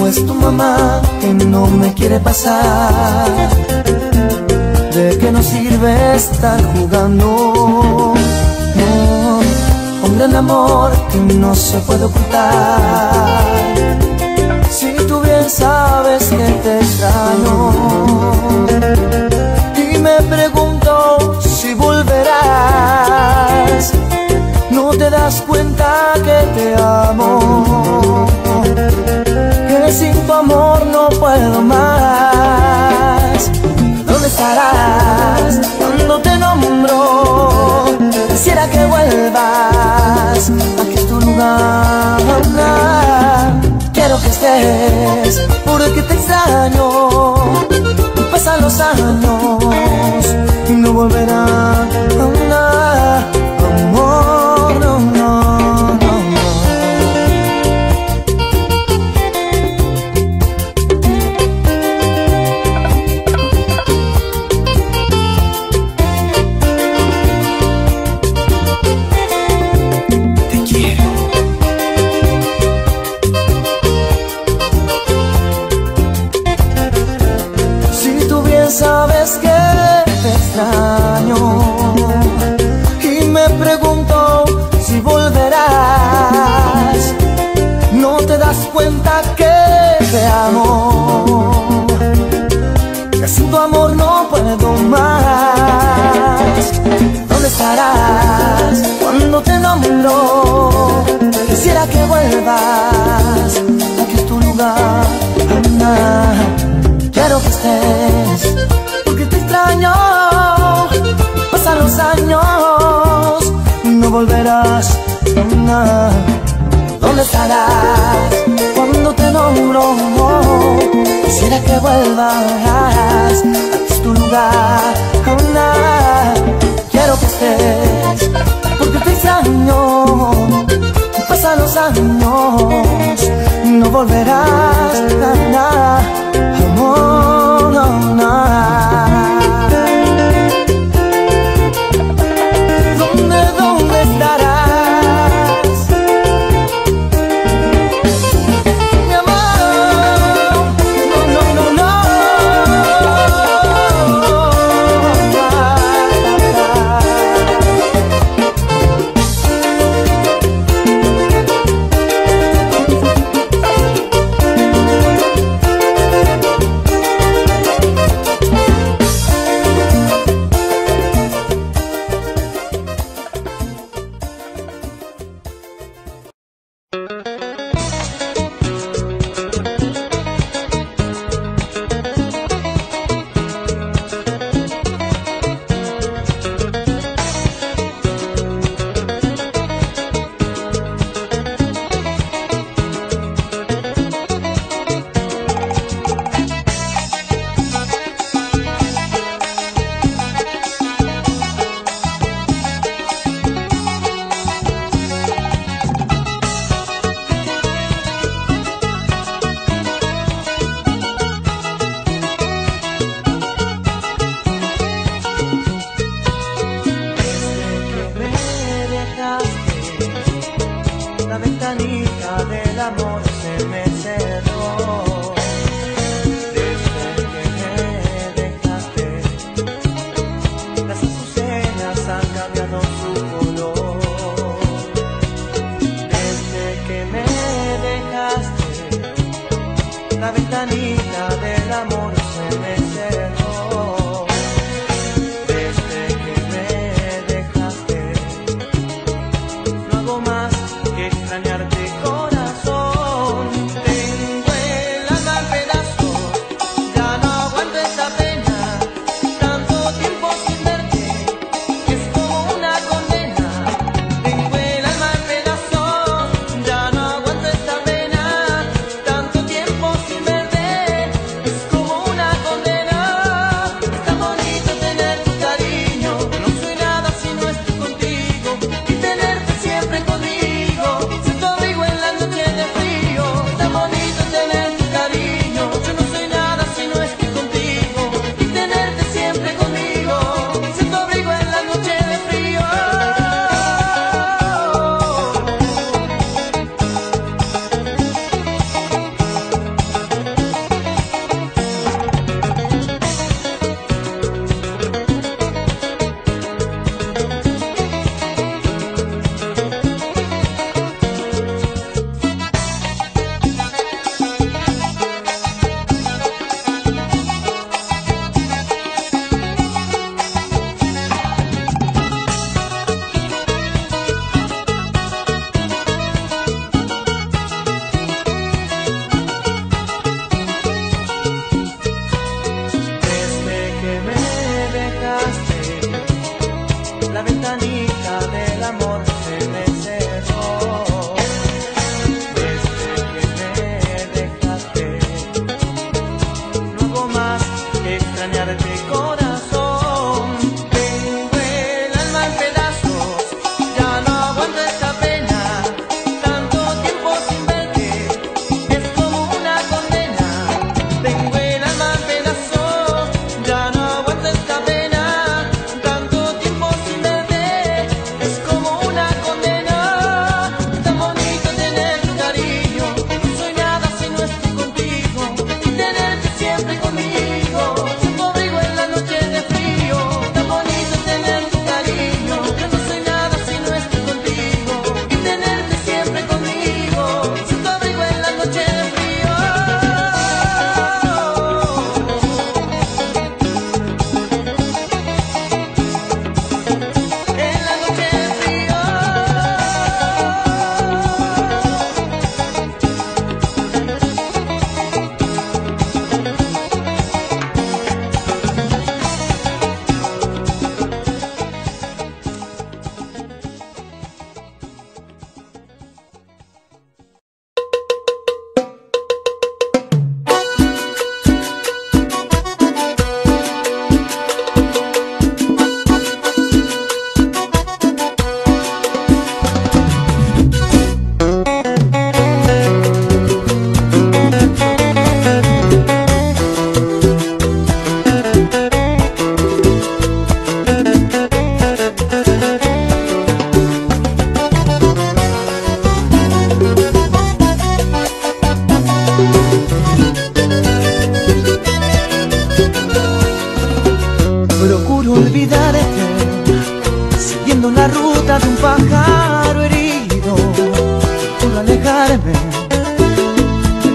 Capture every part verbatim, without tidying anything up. ¿O es tu mamá que no me quiere pasar? ¿De qué nos sirve estar jugando? No, un gran amor que no se puede ocultar. Si tú bien sabes que te extraño y me pregunto si volverás, no te das cuenta que te amo, que sin tu amor no puedo más. ¿Dónde estarás cuando te nombro? Quisiera que vuelvas aquí a tu lugar. Quiero que estés porque te extraño. Pasan los años y no volverá nada, amor, no, no, no, no. Te quiero. Si tú bien sabes que te extraño y me pregunto si volverás, no te das cuenta que te amo, que sin tu amor no puedo más. ¿Dónde estarás cuando te nombro? Quisiera que vuelvas aquí a tu lugar. Anda, quiero que estés porque te extraño. Pasan los años y no volverás. Anda, ¿dónde estarás cuando te nombro? Quisiera que vuelvas, aquí es tu lugar. Anda, quiero que estés porque te extraño. Pasan los años y no volverás. Anda, amor, no, no. ¿Dónde, dónde estarás? Mi amor, no, no, no, es como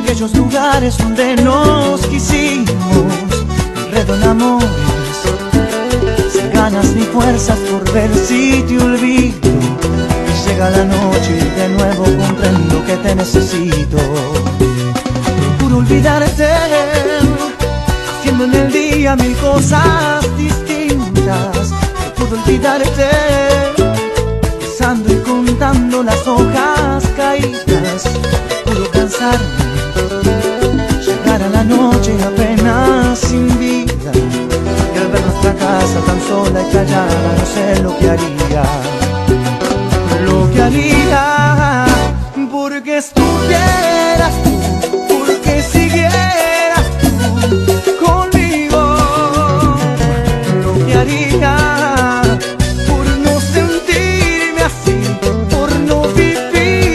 aquellos lugares donde nos quisimos, redonamos sin ganas ni fuerzas por ver si te olvido. Y llega la noche y de nuevo comprendo que te necesito. Procuro olvidarte, haciendo en el día mil cosas distintas. Procuro olvidarte, pensando y contando las hojas caídas. Procuro cansarme, llegar a la noche apenas sin vida. Y al ver nuestra casa tan sola y callada, no sé lo que haría, lo que haría, porque estuvieras tú, porque siguieras tú conmigo, lo que haría, por no sentirme así, por no vivir así, perdido.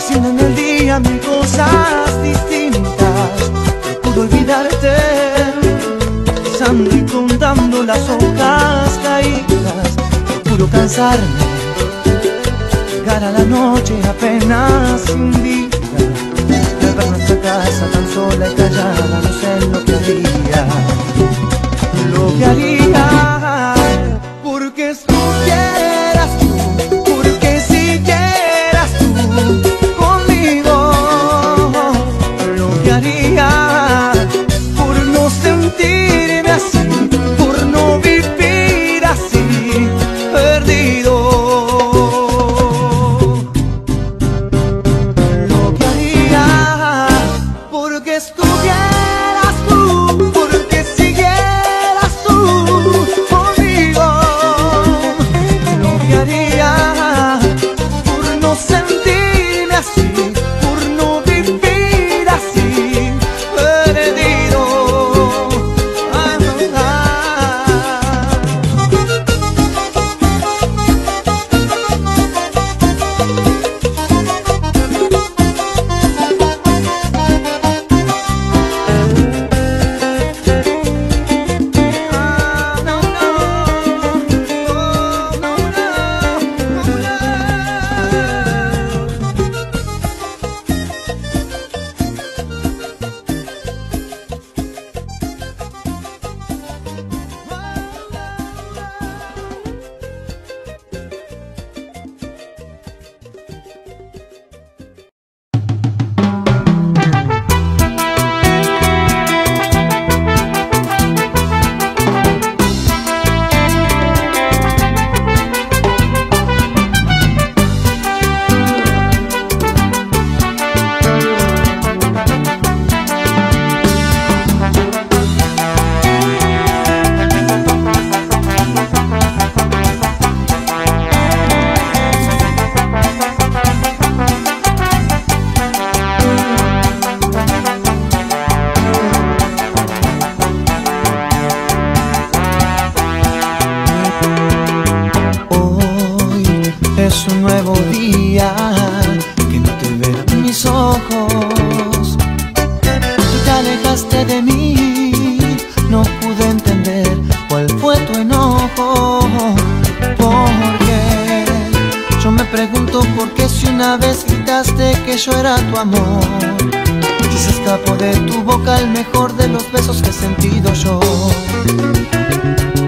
Haciendo en el día mil cosas distintas. Procuro olvidarte, pensando y contando las hojas caídas. Procuro cansarme, llegar a la noche apenas sin vida. Y al ver nuestra casa tan sola y callada, no sé lo que haría, lo que haría, porque estuvieras tú, porque siguieras tú conmigo, lo que haría, por no sentirme así, por no vivir así, perdido, lo que haría, porque estuvieras tú, porque siguieras tú conmigo, lo que haría, por no sentirme así, por no vivir así, perdido. Ay, no, ah, no, no, oh, no, no, no, no. Yo era tu amor, y se escapó de tu boca el mejor de los besos que he sentido yo.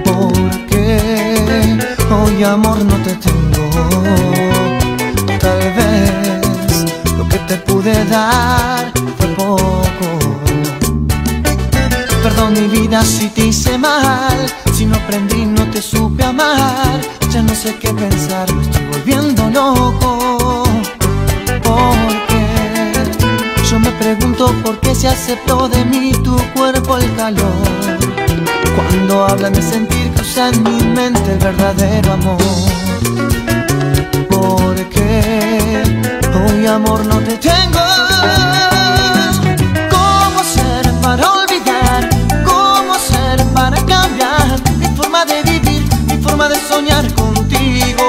Porque hoy amor no te tengo, tal vez lo que te pude dar fue poco. Perdón mi vida si te hice mal, si no aprendí no te supe amar, ya no sé qué pensar, me estoy volviendo loco. Porque yo me pregunto por qué se aceptó de mí tu cuerpo el calor, cuando hablan de sentir cruza en mi mente el verdadero amor. Porque hoy amor no te tengo. ¿Cómo ser para olvidar? ¿Cómo ser para cambiar mi forma de vivir, mi forma de soñar contigo?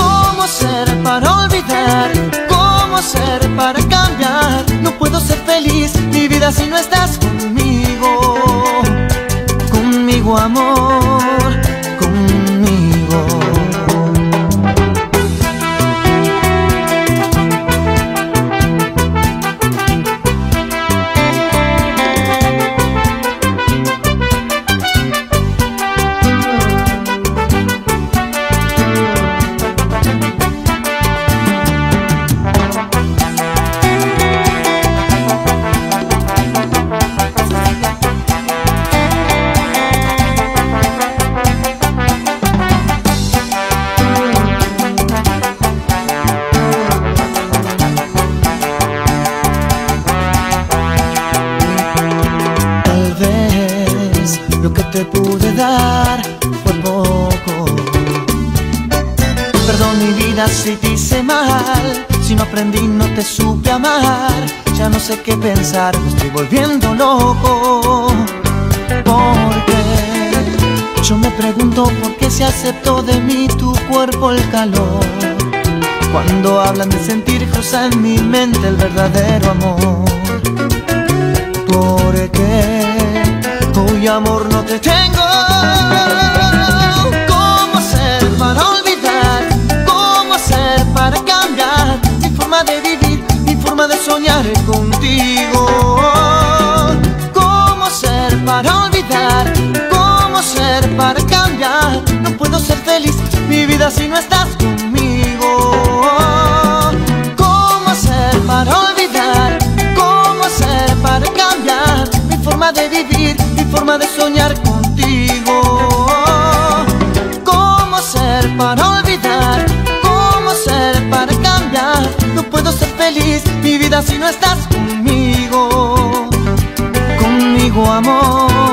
¿Cómo ser para olvidar? ¿Cómo ser para cambiar? No puedo ser feliz mi vida si no estás conmigo. Conmigo amor, conmigo. Si te hice mal, si no aprendí no te supe amar, ya no sé qué pensar, me estoy volviendo loco. Porque yo me pregunto por qué se aceptó de mí tu cuerpo el calor, cuando hablan de sentir cruza en mi mente el verdadero amor. Porque hoy amor no te tengo. ¿Cómo ser para olvidar? Para cambiar mi forma de vivir, mi forma de soñar contigo. ¿Cómo ser para olvidar? ¿Cómo ser para cambiar? No puedo ser feliz mi vida si no estás conmigo. ¿Cómo ser para olvidar? ¿Cómo ser para cambiar? Mi forma de vivir, mi forma de soñar contigo. ¿Cómo ser para olvidar? Para cambiar, no puedo ser feliz mi vida si no estás conmigo. Conmigo amor,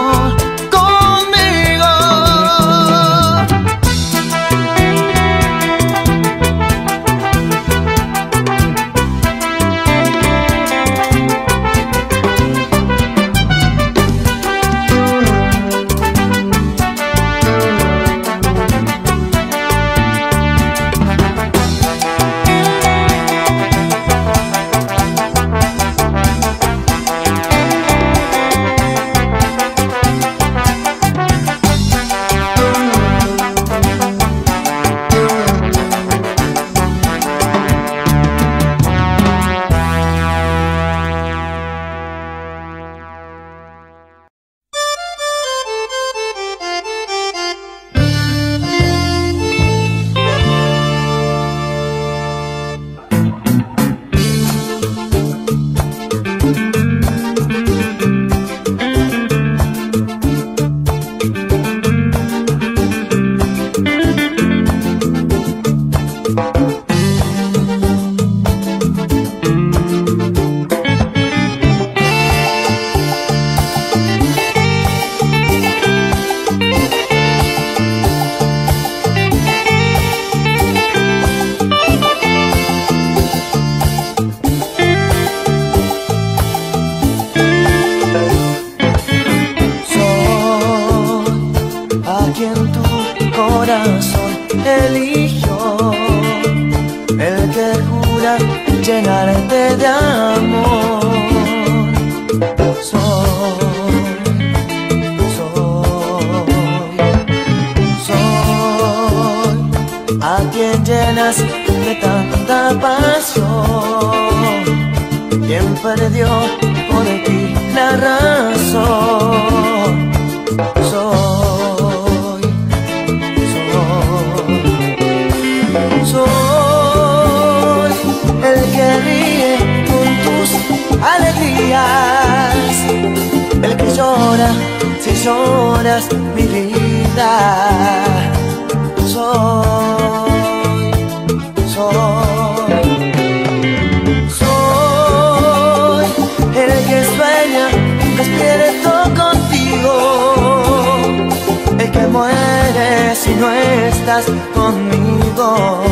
si no estás conmigo.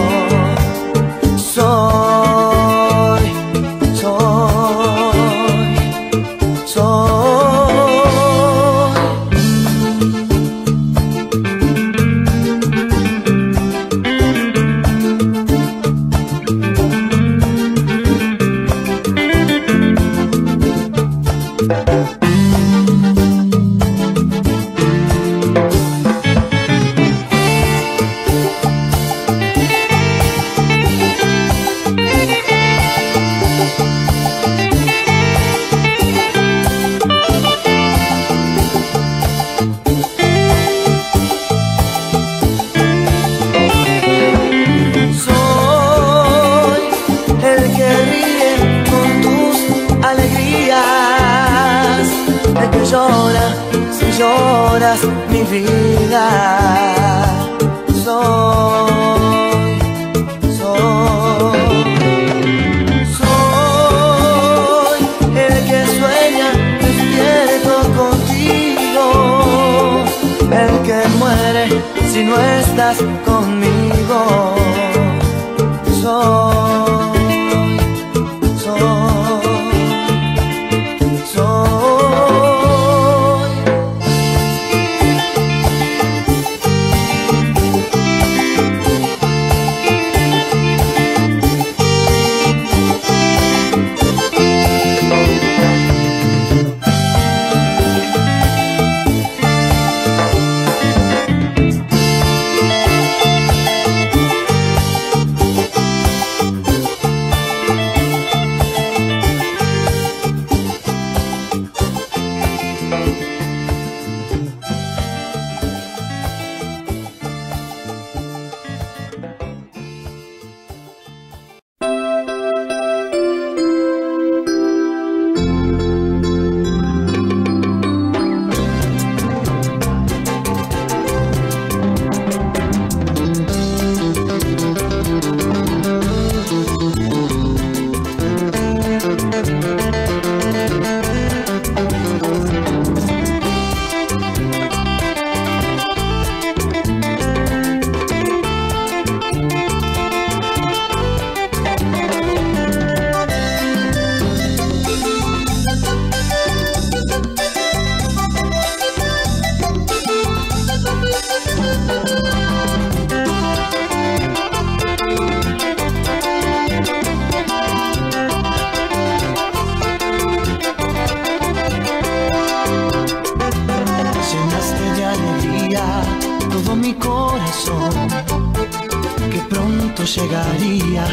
Soy cambias mi vida. Soy, soy, soy el que sueña despierto contigo, el que muere si no estás conmigo. Soy, soy, soy. Llegaría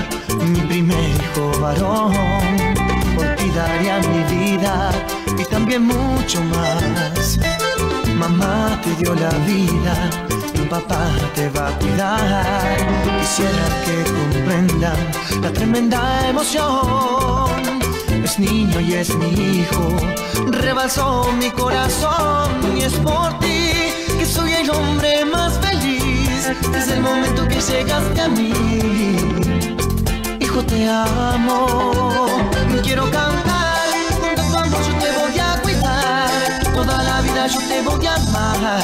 mi primer hijo varón, por ti daría mi vida y también mucho más. Mamá te dio la vida, tu papá te va a cuidar. Quisiera que comprendan la tremenda emoción. Es niño y es mi hijo, rebalsó mi corazón. Y es por ti que soy el hombre más feliz desde el momento que llegaste a mí. Hijo, te amo. Quiero cantar, con tanto amor yo te voy a cuidar, toda la vida yo te voy a amar.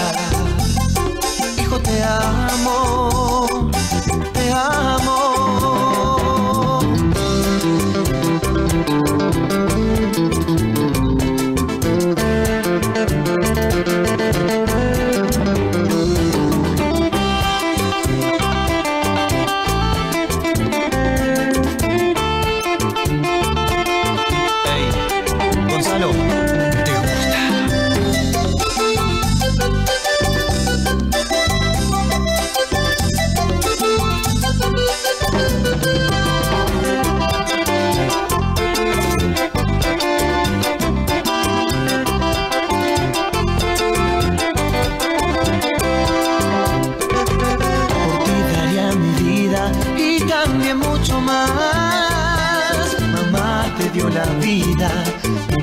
Hijo, te amo, te amo.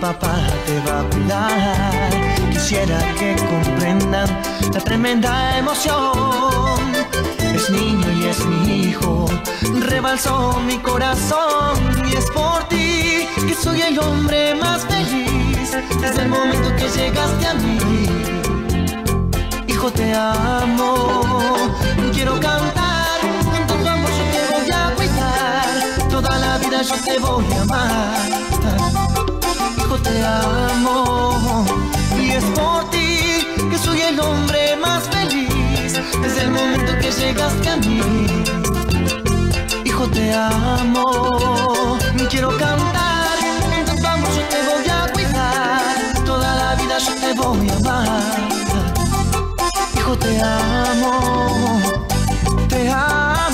Papá te va a cuidar. Quisiera que comprendan la tremenda emoción. Es niño y es mi hijo, rebalsó mi corazón. Y es por ti que soy el hombre más feliz desde el momento que llegaste a mí. Hijo, te amo. Quiero cantar, con tanto amor yo te voy a cuidar, toda la vida yo te voy a amar. Te amo, y es por ti que soy el hombre más feliz desde el momento que llegaste a mí. Hijo, te amo. Quiero cantar, con tanto amor yo te voy a cuidar, toda la vida yo te voy a amar. Hijo, te amo, te amo.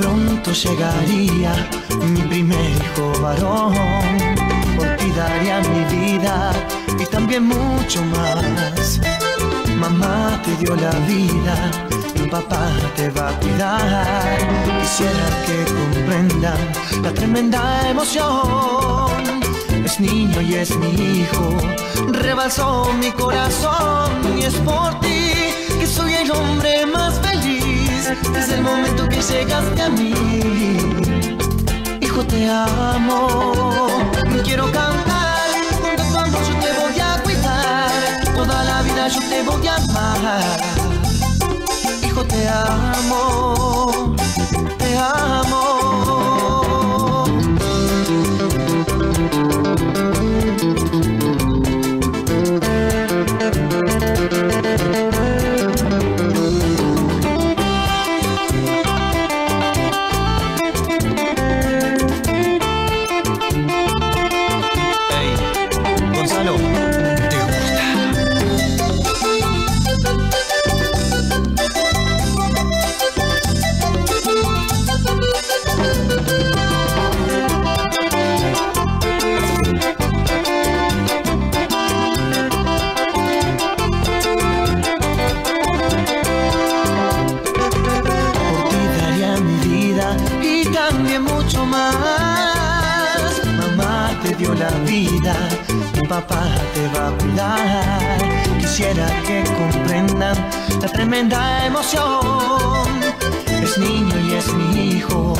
pronto llegaría mi primer hijo varón. Por ti daría mi vida y también mucho más. Mamá te dio la vida y papá te va a cuidar. Quisiera que comprendan la tremenda emoción. Es niño y es mi hijo, rebalsó mi corazón. Y es por ti que soy el hombre más feliz desde el momento que llegaste a mí. Hijo, te amo, quiero cantar. Junto a tu amor yo te voy a cuidar, toda la vida yo te voy a amar. Hijo, te amo, te amo. Papá te va a cuidar. Quisiera que comprendan la tremenda emoción. Es niño y es mi hijo,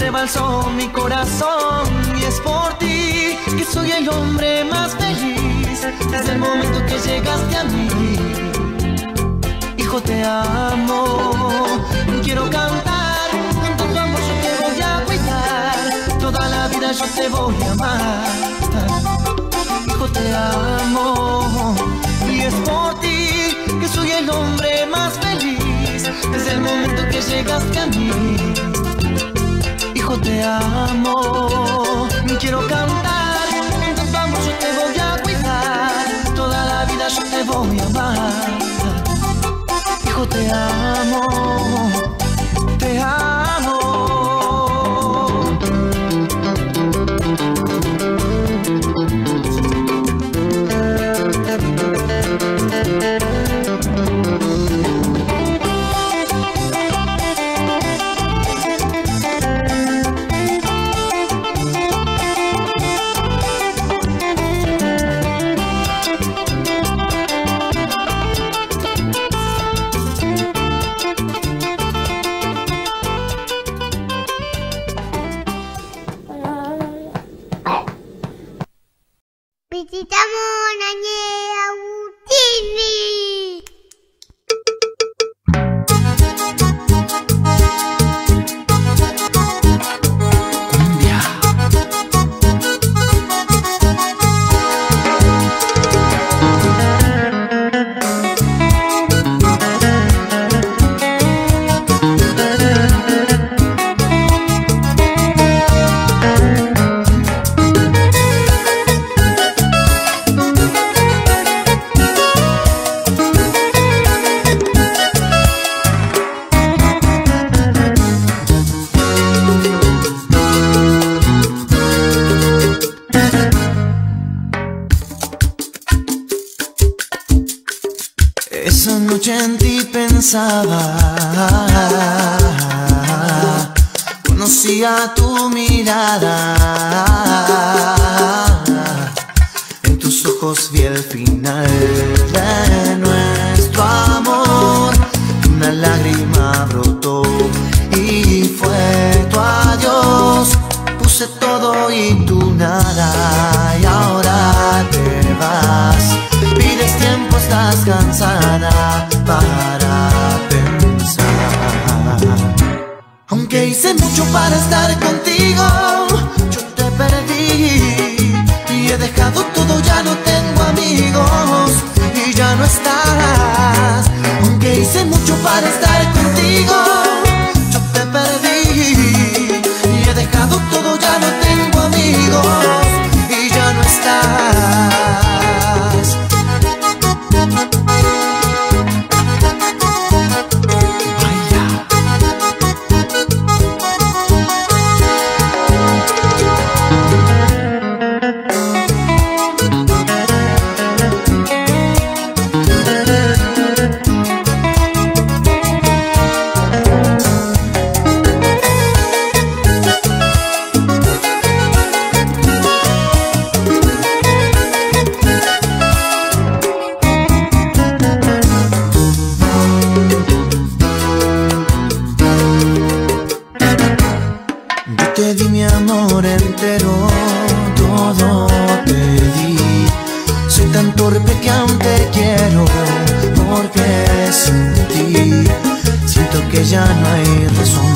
rebalsó mi corazón. Y es por ti que soy el hombre más feliz desde el momento que llegaste a mí. Hijo, te amo, quiero cantar. Junto a tu amor yo te voy a cuidar, toda la vida yo te voy a amar. Te amo, y es por ti que soy el hombre más feliz desde el momento que llegaste a mí. Hijo, te amo, quiero cantar. Junto a tu amor yo te voy a cuidar, toda la vida yo te voy a amar. Hijo, te amo, te amo. Conocía tu mirada, en tus ojos vi el final de nuestro amor. Una lágrima brotó y fue tu adiós. Puse todo y tú nada, y ahora te vas. Pides tiempo, estás cansada para pensar. Aunque hice mucho para estar contigo, yo te perdí y he dejado todo, ya no tengo amigos y ya no estás. Aunque hice mucho para estar contigo, yo te perdí y he dejado todo, ya no tengo amigos y ya no estás. Yo te di mi amor entero, todo te di. Soy tan torpe que aún te quiero, porque sin ti siento que ya no hay razón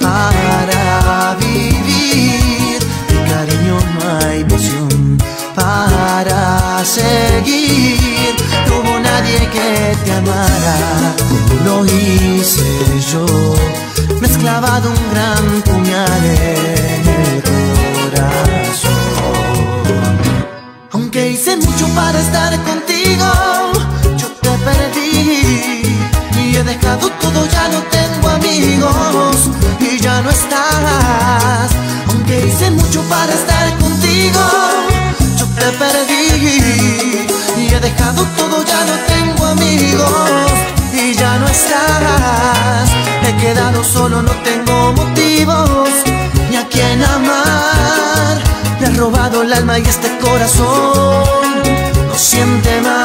para vivir. De cariño no hay pasión para seguir. No hubo nadie que te amara como lo hice yo. Me has clavado un gran puñal en el corazón. Aunque hice mucho para estar contigo, yo te perdí y he dejado todo, ya no tengo amigos y ya no estás. Aunque hice mucho para estar contigo, yo te perdí y he dejado todo, ya no tengo amigos y ya no estás. He quedado solo, no tengo motivos ni a quien amar. Me has robado el alma y este corazón no siente más.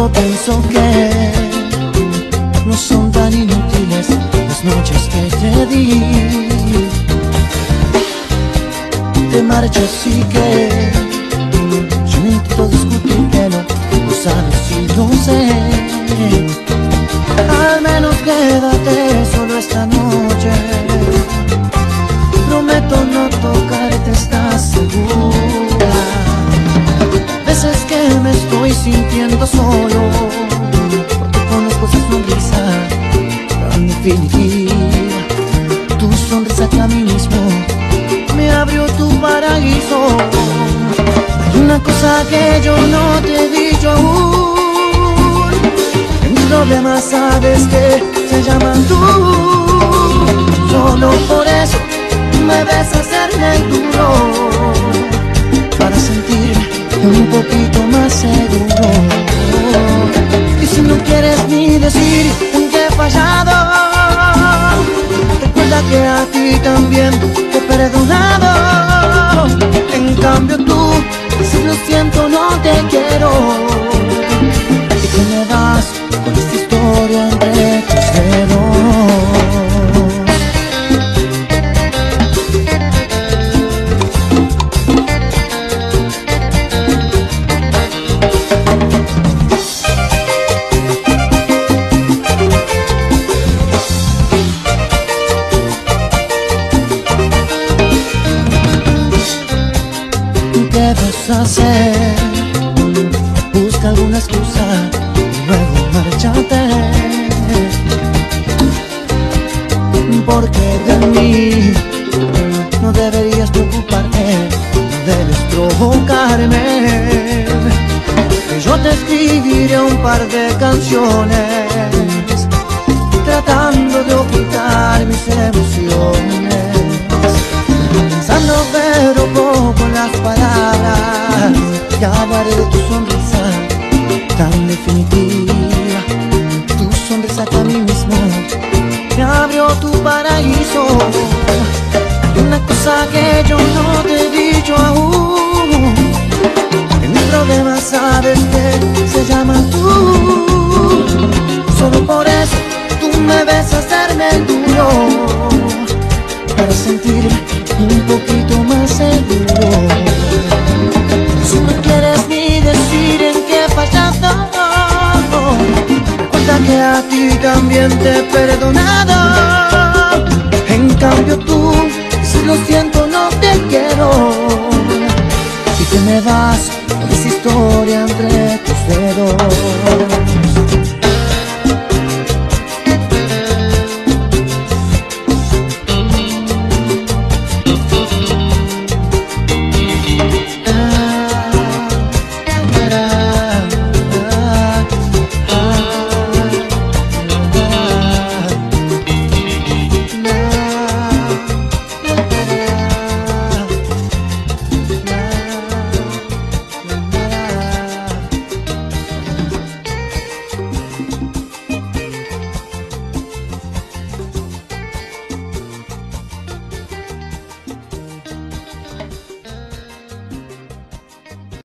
Yo pienso que no son tan inútiles las noches que te di. Te marchas y que yo no intento discutir que no, lo sabes y lo sé. Al menos quédate solo esta noche. Prometo no tocarte, ¿estás segura? Veces que me estoy sintiendo solo, porque conozco esa sonrisa tan definitiva. Tu sonrisa que a mí mismo me abrió tu paraíso. Hay una cosa que yo no te he dicho aún, que mis problemas sabes que se llaman tú. Solo por eso me ves hacerme duro, para sentirme un poquito más seguro. Y si no quieres ni decir en qué he fallado, recuerda que a ti también te he perdonado. En cambio tú, si lo siento no te quiero. ¿Y qué me das con esta historia entre tus dedos? Hacer. Busca alguna excusa y luego márchate, porque de mí no deberías preocuparte, no debes provocarme. Yo te escribiré un par de canciones tratando de ocultar mis emociones, pensando pero poco en las palabras, y hablaré de tu sonrisa tan definitiva. Tu sonrisa que a mí mismo me abrió tu paraíso. Hay una cosa que yo no te he dicho aún, que mis problemas sabes que se llaman tú. Solo por eso tú me ves hacerme duro, para sentirme un poquito más seguro. Si no quieres ni decir en qué he fallado, recuerda que a ti también te he perdonado. En cambio tú, si lo siento no te quiero. ¿Y qué me das con esa historia entre tus dedos?